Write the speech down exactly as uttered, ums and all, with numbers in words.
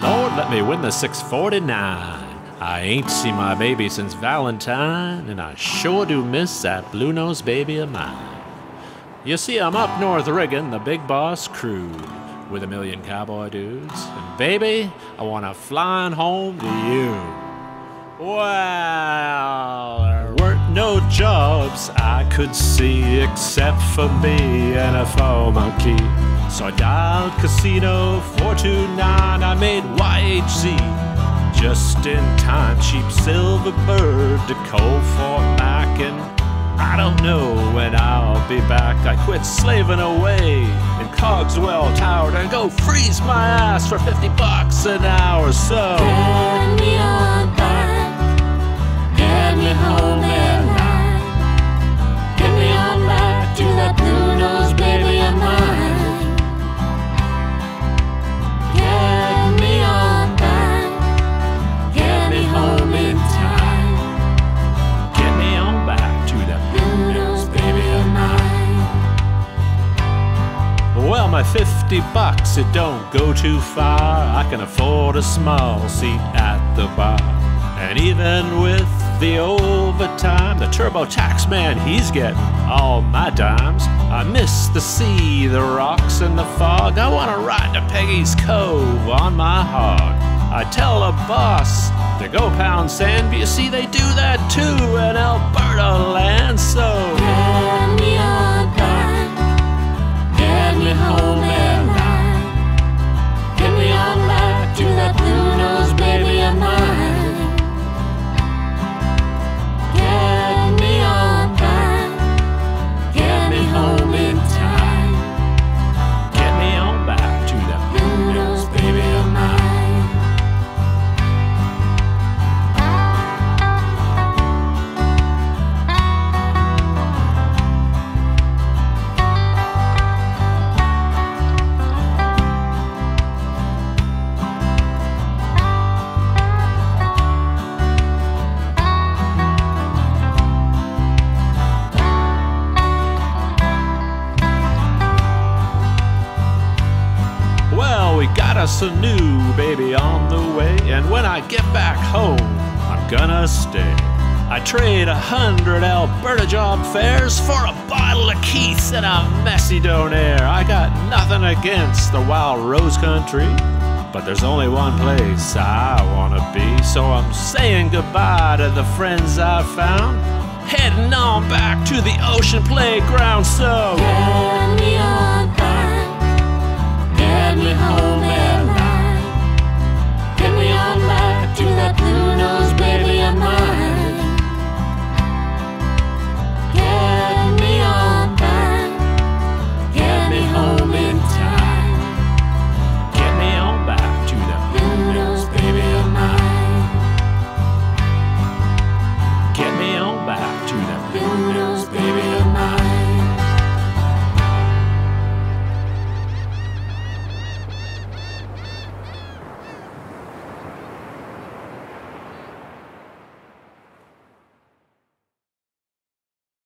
Lord, let me win the six forty-nine. I ain't seen my baby since Valentine, and I sure do miss that Bluenose baby of mine. You see, I'm up north rigging the big boss crew with a million cowboy dudes, and baby, I want to flying home to you. Wow, there weren't no jobs I could see except for me and a four monkey. So I dialed casino four two nine, I made Y H Z. Just in time, cheap silver bird to call for Mac, and I don't know when I'll be back. I quit slaving away in Cogswell Tower and go freeze my ass for fifty bucks an hour. So get me on back, get me home at night, get me on back to that Bluenose baby of mine. Well, my fifty bucks, it don't go too far. I can afford a small seat at the bar. And even with the overtime, the TurboTax man, he's getting all my dimes. I miss the sea, the rocks, and the fog. I want to ride to Peggy's Cove on my hog. I tell a boss to go pound sand, but you see they do that too in Alberta land. So get me on back, get me home at night, get me on back to that Bluenose baby of mine. Get me on back, get me home in time, get me on back to that Bluenose baby of mine. A new baby on the way, and when I get back home, I'm gonna stay. I trade a hundred Alberta job fairs for a bottle of Keith's and a messy donair. I got nothing against the wild rose country, but there's only one place I wanna be. So I'm saying goodbye to the friends I found, heading on back to the ocean playground. So get me on back, get me home.